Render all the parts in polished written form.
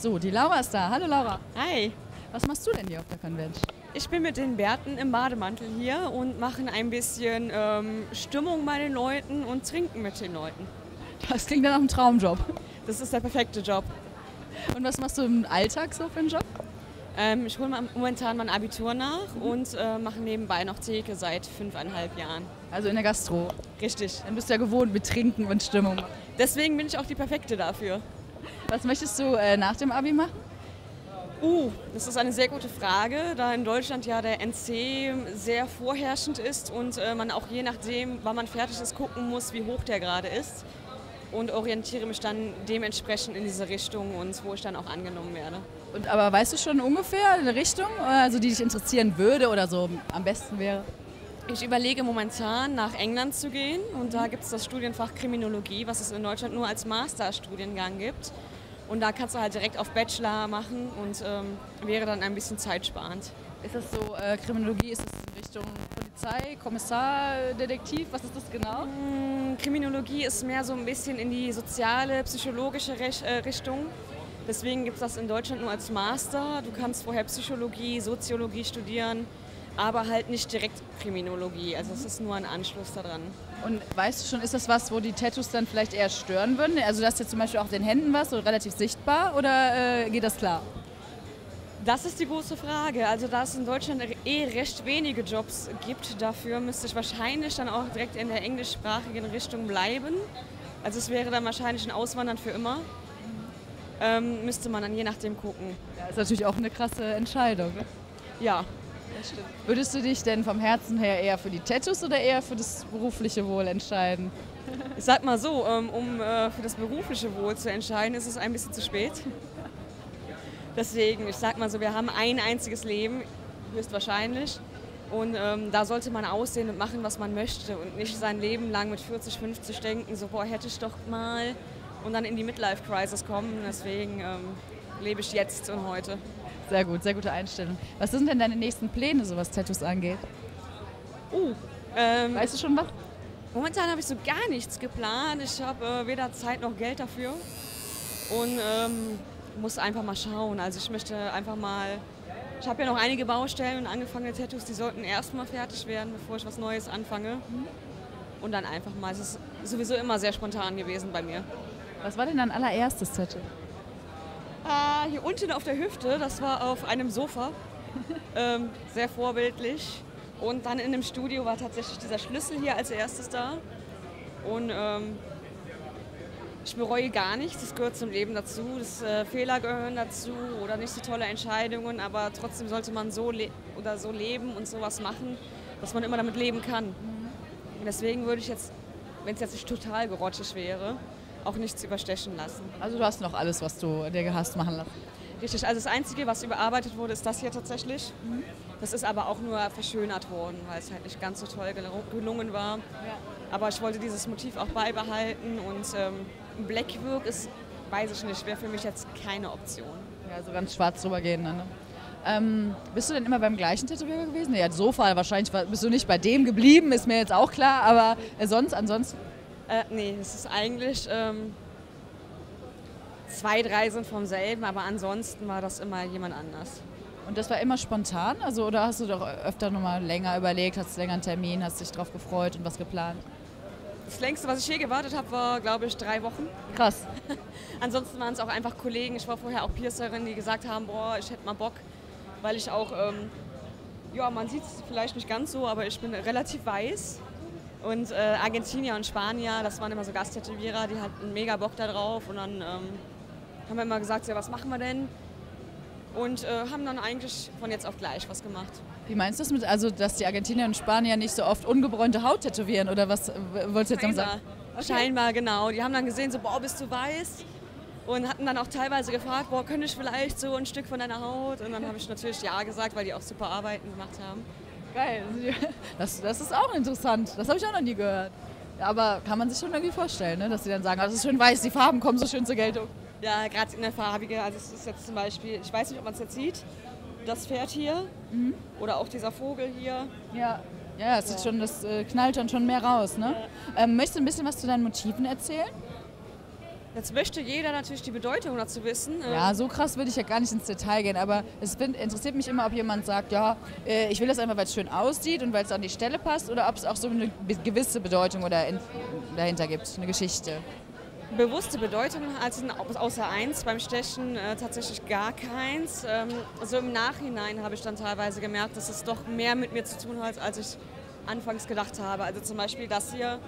So, die Laura ist da. Hallo Laura. Hi. Was machst du denn hier auf der Convention? Ich bin mit den Bärten im Bademantel hier und machen ein bisschen Stimmung bei den Leuten und trinken mit den Leuten. Das klingt dann nach einem Traumjob. Das ist der perfekte Job. Und was machst du im Alltag so für einen Job? Ich hole momentan mein Abitur nach und mache nebenbei noch Theke seit 5,5 Jahren. Also in der Gastro? Richtig. Dann bist du ja gewohnt mit Trinken und Stimmung. Deswegen bin ich auch die Perfekte dafür. Was möchtest du nach dem Abi machen? Das ist eine sehr gute Frage, da in Deutschland ja der NC sehr vorherrschend ist und man auch je nachdem, wann man fertig ist, gucken muss, wie hoch der gerade ist, und orientiere mich dann dementsprechend in diese Richtung und wo ich dann auch angenommen werde. Und aber weißt du schon ungefähr eine Richtung, also die dich interessieren würde oder so am besten wäre? Ich überlege momentan, nach England zu gehen, und da gibt es das Studienfach Kriminologie, was es in Deutschland nur als Masterstudiengang gibt. Und da kannst du halt direkt auf Bachelor machen und wäre dann ein bisschen zeitsparend. Ist das so, Kriminologie, ist das in Richtung Polizei, Kommissar, Detektiv, was ist das genau? Kriminologie ist mehr so ein bisschen in die soziale, psychologische Richtung. Deswegen gibt es das in Deutschland nur als Master. Du kannst vorher Psychologie, Soziologie studieren, aber halt nicht direkt Kriminologie. Also es ist nur ein Anschluss daran. Und weißt du schon, ist das was, wo die Tattoos dann vielleicht eher stören würden? Also du hast jetzt zum Beispiel auch den Händen was, so relativ sichtbar, oder geht das klar? Das ist die große Frage. Also da es in Deutschland recht wenige Jobs gibt, dafür müsste ich wahrscheinlich dann auch direkt in der englischsprachigen Richtung bleiben. Also es wäre dann wahrscheinlich ein Auswandern für immer. Müsste man dann je nachdem gucken. Das ist natürlich auch eine krasse Entscheidung. Ja. Das stimmt. Würdest du dich denn vom Herzen her eher für die Tattoos oder eher für das berufliche Wohl entscheiden? Ich sag mal so, um für das berufliche Wohl zu entscheiden, ist es ein bisschen zu spät. Deswegen, ich sag mal so, wir haben ein einziges Leben, höchstwahrscheinlich. Und da sollte man aussehen und machen, was man möchte, und nicht sein Leben lang mit 40, 50 denken, so boah, hätte ich doch mal, und dann in die Midlife-Crisis kommen. Deswegen lebe ich jetzt und heute. Sehr gut, sehr gute Einstellung. Was sind denn deine nächsten Pläne, so was Tattoos angeht? Weißt du schon was? Momentan habe ich so gar nichts geplant. Ich habe weder Zeit noch Geld dafür und muss einfach mal schauen. Also ich möchte einfach mal, ich habe ja noch einige Baustellen und angefangene Tattoos, die sollten erstmal fertig werden, bevor ich was Neues anfange. Und dann einfach mal, es ist sowieso immer sehr spontan gewesen bei mir. Was war denn dein allererstes Tattoo? Hier unten auf der Hüfte, das war auf einem Sofa, sehr vorbildlich. Und dann in dem Studio war tatsächlich dieser Schlüssel hier als erstes da. Und ich bereue gar nichts, das gehört zum Leben dazu, Fehler gehören dazu oder nicht so tolle Entscheidungen, aber trotzdem sollte man so leben und sowas machen, dass man immer damit leben kann. Und deswegen würde ich jetzt, wenn es jetzt nicht total gerottig wäre, auch nichts überstechen lassen. Also du hast noch alles, was du dir hast machen lassen? Richtig, also das Einzige, was überarbeitet wurde, ist das hier tatsächlich. Das ist aber auch nur verschönert worden, weil es halt nicht ganz so toll gelungen war. Ja. Aber ich wollte dieses Motiv auch beibehalten, und Blackwork ist, weiß ich nicht, wäre für mich jetzt keine Option. Ja, so ganz schwarz drüber gehen dann, ne? Bist du denn immer beim gleichen Tätowierer gewesen? Ja, Sofa wahrscheinlich, bist du nicht bei dem geblieben, ist mir jetzt auch klar, aber ansonsten? Nee, es ist eigentlich, 2, 3 sind vom selben, aber ansonsten war das immer jemand anders. Und das war immer spontan? Also, oder hast du doch öfter nochmal länger überlegt, hast länger einen Termin, hast dich drauf gefreut und was geplant? Das längste, was ich je gewartet habe, war, glaube ich, 3 Wochen. Krass. Ansonsten waren es auch einfach Kollegen, ich war vorher auch Piercerin, die gesagt haben, boah, ich hätte mal Bock, weil ich auch, ja, man sieht es vielleicht nicht ganz so, aber ich bin relativ weiß. Und Argentinier und Spanier, das waren immer so Gasttätowierer, die hatten mega Bock da drauf, und dann haben wir immer gesagt, ja, was machen wir denn? Und haben dann eigentlich von jetzt auf gleich was gemacht. Wie meinst du das mit, also dass die Argentinier und Spanier nicht so oft ungebräunte Haut tätowieren, oder was wolltest du jetzt sagen? Okay. Scheinbar, genau. Die haben dann gesehen, so, boah, bist du weiß? Und hatten dann auch teilweise gefragt, boah, könnte ich vielleicht so ein Stück von deiner Haut? Und dann habe ich natürlich ja gesagt, weil die auch super Arbeiten gemacht haben. Geil, das ist auch interessant, das habe ich auch noch nie gehört. Aber kann man sich schon irgendwie vorstellen, ne? Dass sie dann sagen, oh, das ist schön weiß, die Farben kommen so schön zur Geltung. Ja, gerade in der Farbige, also es ist jetzt zum Beispiel, ich weiß nicht, ob man es jetzt sieht, das Pferd hier oder auch dieser Vogel hier. Ja, ja, es ist schon, das knallt dann schon mehr raus, ne? Möchtest du ein bisschen was zu deinen Motiven erzählen? Jetzt möchte jeder natürlich die Bedeutung dazu wissen. Ja, so krass würde ich ja gar nicht ins Detail gehen, aber es interessiert mich immer, ob jemand sagt, ja, ich will das einfach, weil es schön aussieht und weil es an die Stelle passt, oder ob es auch so eine gewisse Bedeutung oder dahinter gibt, eine Geschichte. Bewusste Bedeutung als außer eins, beim Stechen tatsächlich gar keins. Also im Nachhinein habe ich dann teilweise gemerkt, dass es doch mehr mit mir zu tun hat, als ich anfangs gedacht habe. Also zum Beispiel das hier.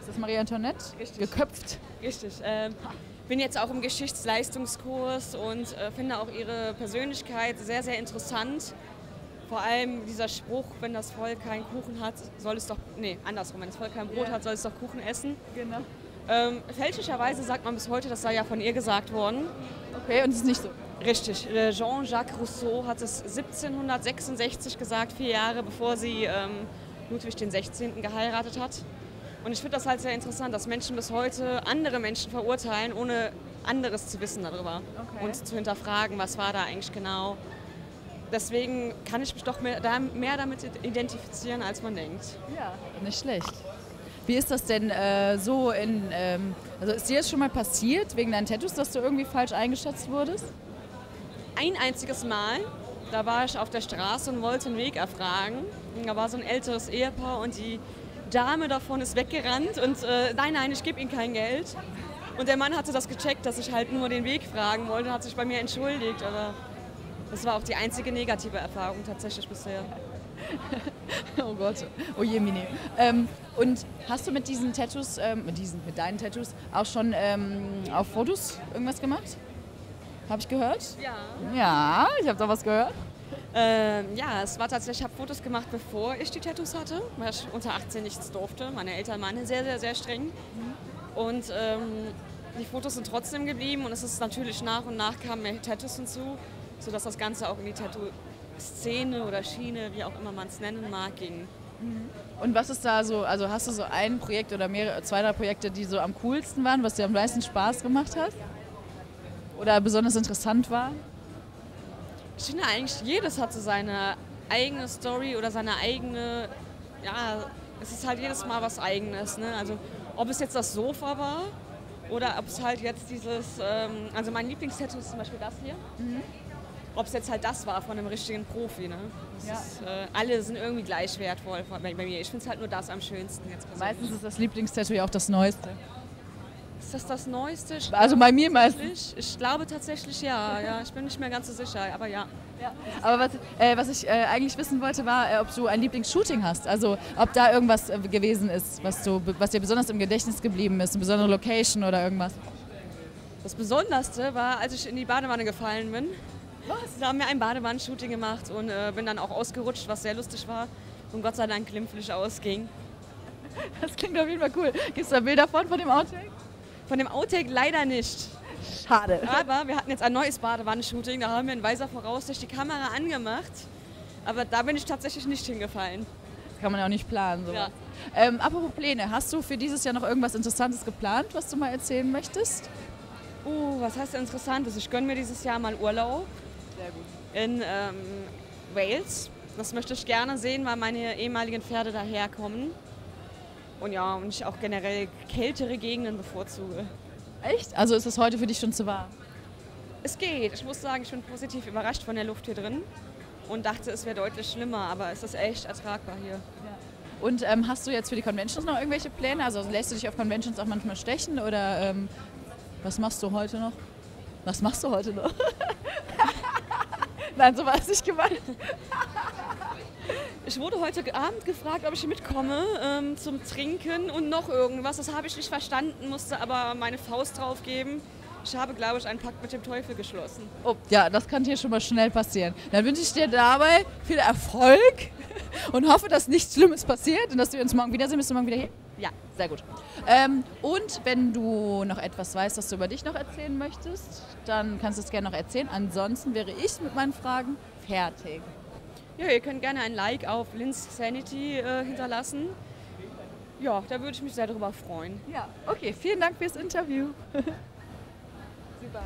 Ist das Maria Antoinette? Richtig. Geköpft. Richtig. Bin jetzt auch im Geschichtsleistungskurs und finde auch ihre Persönlichkeit sehr, sehr interessant. Vor allem dieser Spruch, wenn das Volk keinen Kuchen hat, soll es doch, nee, andersrum, wenn das Volk kein Brot hat, soll es doch Kuchen essen. Genau. Fälschlicherweise sagt man bis heute, das sei ja von ihr gesagt worden. Okay, und es ist nicht so. Richtig. Jean-Jacques Rousseau hat es 1766 gesagt, 4 Jahre bevor sie Ludwig den 16. geheiratet hat. Und ich finde das halt sehr interessant, dass Menschen bis heute andere Menschen verurteilen, ohne anderes zu wissen darüber. Okay. Und zu hinterfragen, was war da eigentlich genau. Deswegen kann ich mich doch mehr damit identifizieren, als man denkt. Ja, nicht schlecht. Wie ist das denn so in, also ist dir das schon mal passiert, wegen deinen Tattoos, dass du irgendwie falsch eingeschätzt wurdest? Ein einziges Mal, da war ich auf der Straße und wollte einen Weg erfragen. Und da war so ein älteres Ehepaar und die Dame davon ist weggerannt und nein, nein, ich gebe ihnen kein Geld. Und der Mann hatte das gecheckt, dass ich halt nur den Weg fragen wollte und hat sich bei mir entschuldigt. Aber das war auch die einzige negative Erfahrung tatsächlich bisher. Oh Gott, oh je, Mini. Und hast du mit diesen Tattoos, mit deinen Tattoos auch schon auf Fotos irgendwas gemacht? Habe ich gehört? Ja. Ja, ich habe da was gehört. Ja, es war tatsächlich, ich habe Fotos gemacht, bevor ich die Tattoos hatte, weil ich unter 18 nichts durfte. Meine Eltern waren sehr, sehr, sehr streng. Und die Fotos sind trotzdem geblieben und es ist natürlich nach und nach kamen mehr Tattoos hinzu, sodass das Ganze auch in die Tattoo-Szene oder Schiene, wie auch immer man es nennen mag, ging. Und was ist da so, also hast du so ein Projekt oder mehrere, 2, 3 Projekte, die so am coolsten waren, was dir am meisten Spaß gemacht hat? Oder besonders interessant war? Ich finde eigentlich, jedes hat so seine eigene Story oder seine eigene, ja, es ist halt jedes Mal was Eigenes, ne? Also ob es jetzt das Sofa war oder ob es halt jetzt dieses, also mein Lieblingstattoo ist zum Beispiel das hier. Ob es jetzt halt das war von einem richtigen Profi, ne? Ja. Ist, alle sind irgendwie gleich wertvoll bei mir. Ich finde es halt nur das am schönsten jetzt persönlich. Meistens ist das Lieblingstattoo ja auch das Neueste. Ist das das Neueste? Also bei mir meistens. Ich glaube tatsächlich ja. Ich bin nicht mehr ganz so sicher, aber ja. Aber was ich eigentlich wissen wollte, war, ob du ein Lieblingsshooting hast. Also ob da irgendwas gewesen ist, was dir besonders im Gedächtnis geblieben ist, eine besondere Location oder irgendwas. Das Besonderste war, als ich in die Badewanne gefallen bin. Was? Da haben wir ein Badewannen-Shooting gemacht und bin dann auch ausgerutscht, was sehr lustig war und Gott sei Dank glimpflich ausging. Das klingt auf jeden Fall cool. Gibt es da Bilder von dem Outtake? Von dem Outtake leider nicht. Schade. Aber wir hatten jetzt ein neues Badewannen-Shooting, da haben wir in weiser Voraussicht die Kamera angemacht, aber da bin ich tatsächlich nicht hingefallen. Das kann man ja auch nicht planen. So. Ja. Apropos Pläne, hast du für dieses Jahr noch irgendwas Interessantes geplant, was du mal erzählen möchtest? Was heißt Interessantes? Ich gönne mir dieses Jahr mal Urlaub. Sehr gut. In Wales. Das möchte ich gerne sehen, weil meine ehemaligen Pferde daherkommen. Und ja, und ich auch generell kältere Gegenden bevorzuge. Echt? Also ist das heute für dich schon zu warm? Es geht. Ich muss sagen, ich bin positiv überrascht von der Luft hier drin und dachte, es wäre deutlich schlimmer, aber es ist echt ertragbar hier. Ja. Und hast du jetzt für die Conventions noch irgendwelche Pläne? Also lässt du dich auf Conventions auch manchmal stechen oder was machst du heute noch? Was machst du heute noch? Nein, so war es nicht gemeint. Ich wurde heute Abend gefragt, ob ich mitkomme zum Trinken und noch irgendwas. Das habe ich nicht verstanden, musste aber meine Faust drauf geben. Ich habe, glaube ich, einen Pakt mit dem Teufel geschlossen. Oh, ja, das kann hier schon mal schnell passieren. Dann wünsche ich dir dabei viel Erfolg und hoffe, dass nichts Schlimmes passiert und dass wir uns morgen wiedersehen. Bist du morgen wieder hier? Ja, sehr gut. Und wenn du noch etwas weißt, was du über dich noch erzählen möchtest, dann kannst du es gerne noch erzählen. Ansonsten wäre ich mit meinen Fragen fertig. Ja, ihr könnt gerne ein Like auf Linn Sanity hinterlassen. Ja, da würde ich mich sehr darüber freuen. Ja, okay. Vielen Dank fürs Interview. Super.